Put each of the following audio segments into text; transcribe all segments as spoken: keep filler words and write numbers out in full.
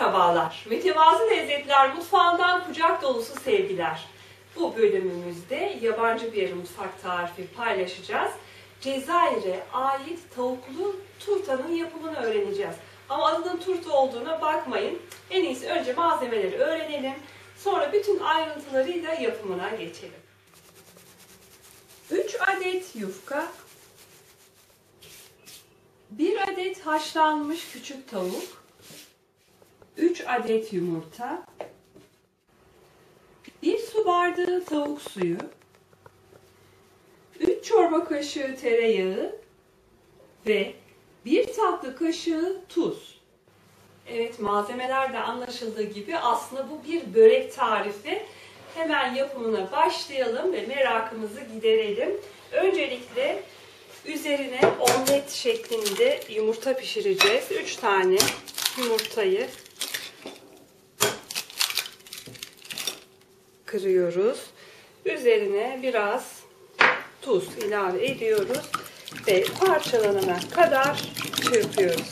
Merhabalar, Mütevazı Lezzetler mutfağından kucak dolusu sevgiler. Bu bölümümüzde yabancı bir mutfak tarifi paylaşacağız. Cezayir'e ait tavuklu turtanın yapımını öğreneceğiz. Ama adının turta olduğuna bakmayın. En iyisi önce malzemeleri öğrenelim. Sonra bütün ayrıntılarıyla yapımına geçelim. üç adet yufka, bir adet haşlanmış küçük tavuk, üç adet yumurta, bir su bardağı tavuk suyu, üç çorba kaşığı tereyağı ve bir tatlı kaşığı tuz. Evet, malzemelerde anlaşıldığı gibi aslında bu bir börek tarifi. Hemen yapımına başlayalım ve merakımızı giderelim. Öncelikle üzerine omlet şeklinde yumurta pişireceğiz. üç tane yumurtayı kırıyoruz. Üzerine biraz tuz ilave ediyoruz ve parçalanana kadar çırpıyoruz.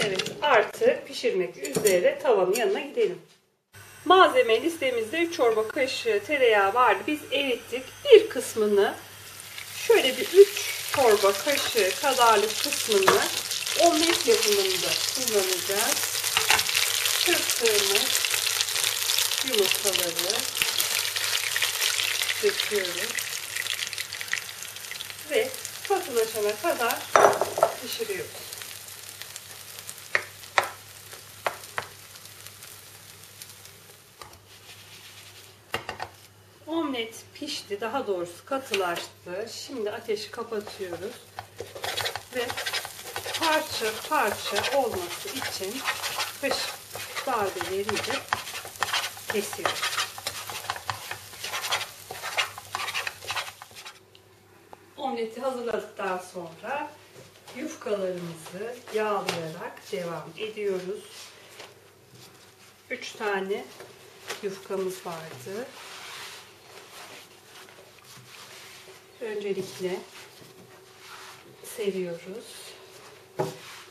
Evet, artık pişirmek üzere tavanın yanına gidelim. Malzeme listemizde üç çorba kaşığı tereyağı vardı. Biz erittik. Bir kısmını şöyle bir üç çorba kaşığı kadarlık kısmını omlet yapımında kullanacağız. Çırptığımız yumurtaları döküyoruz ve katılaşana kadar pişiriyoruz. Omlet pişti, daha doğrusu katılaştı. Şimdi ateşi kapatıyoruz ve parça parça olması için kaşık darbeleriyle kesiyoruz. Omleti hazırladıktan sonra yufkalarımızı yağlayarak devam ediyoruz. üç tane yufkamız vardı. Öncelikle seriyoruz.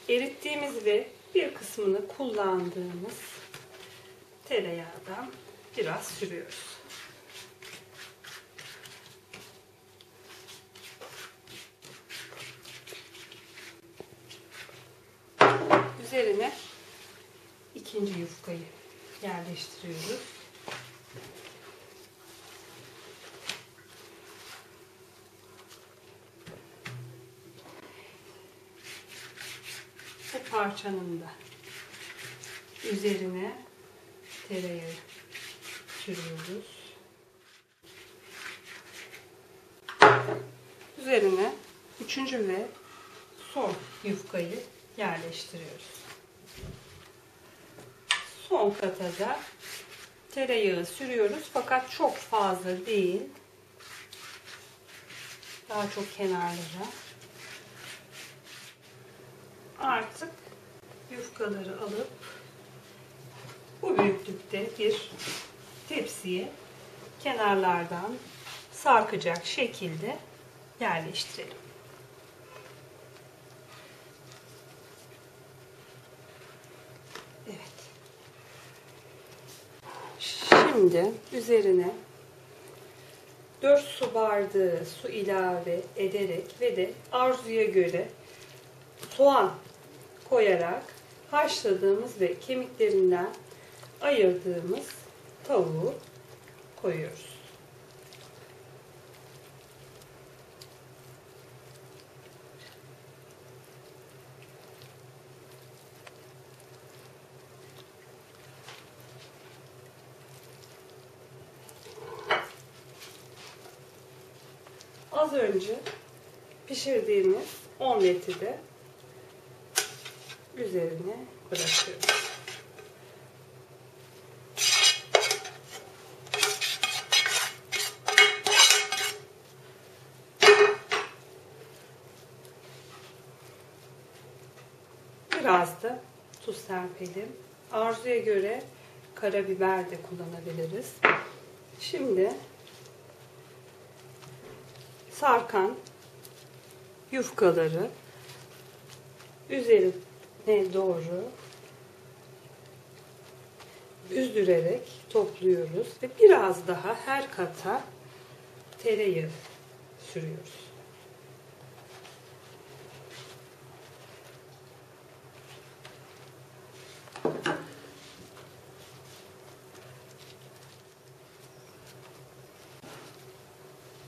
Erittiğimiz ve bir kısmını kullandığımız tereyağdan biraz sürüyoruz. Üzerine ikinci yufkayı yerleştiriyoruz. Parçanın da üzerine tereyağı sürüyoruz. Üzerine üçüncü ve son yufkayı yerleştiriyoruz. Son kata da tereyağı sürüyoruz, fakat çok fazla değil. Daha çok kenarlara. Artık yufkaları alıp bu büyüklükte bir tepsiye kenarlardan sarkacak şekilde yerleştirelim. Evet. Şimdi üzerine dört su bardağı su ilave ederek ve de arzuya göre soğan koyarak haşladığımız ve kemiklerinden ayırdığımız tavuğu koyuyoruz. Az önce pişirdiğimiz omleti de üzerine bırakıyoruz. Biraz da tuz serpelim. Arzuya göre karabiber de kullanabiliriz. Şimdi sarkan yufkaları üzerine ne doğru üzdürerek topluyoruz ve biraz daha her kata tereyağı sürüyoruz.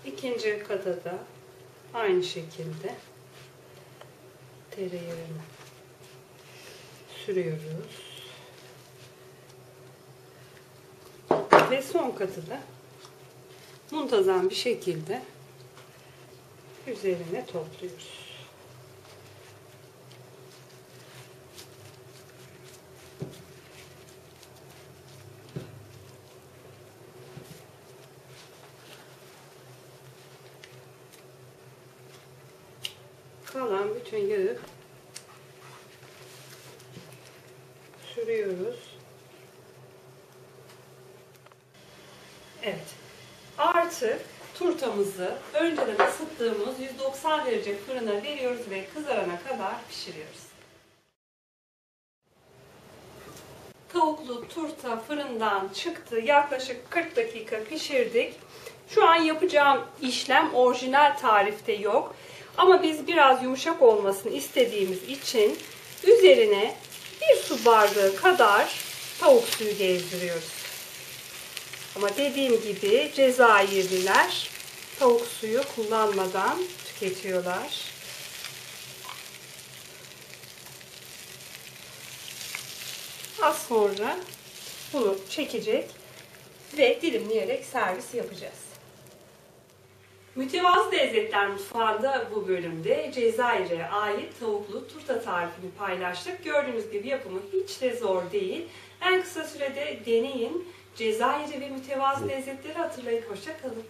İkinci kata da aynı şekilde tereyağını sürüyoruz. Ve son katı da muntazam bir şekilde üzerine topluyoruz. Kalan bütün yağı sürüyoruz. Evet. Artık turtamızı önceden ısıttığımız yüz doksan derece fırına veriyoruz ve kızarana kadar pişiriyoruz. Tavuklu turta fırından çıktı. Yaklaşık kırk dakika pişirdik. Şu an yapacağım işlem orijinal tarifte yok. Ama biz biraz yumuşak olmasını istediğimiz için üzerine bir su bardağı kadar tavuk suyu gezdiriyoruz. Ama dediğim gibi Cezayirliler tavuk suyu kullanmadan tüketiyorlar. Az sonra bunu çekecek ve dilimleyerek servis yapacağız. Mütevazı Lezzetler mutfağında bu bölümde Cezayir'e ait tavuklu turta tarifini paylaştık. Gördüğünüz gibi yapımı hiç de zor değil. En kısa sürede deneyin. Cezayir'i ve mütevazı lezzetleri hatırlayın. Hoşça kalın.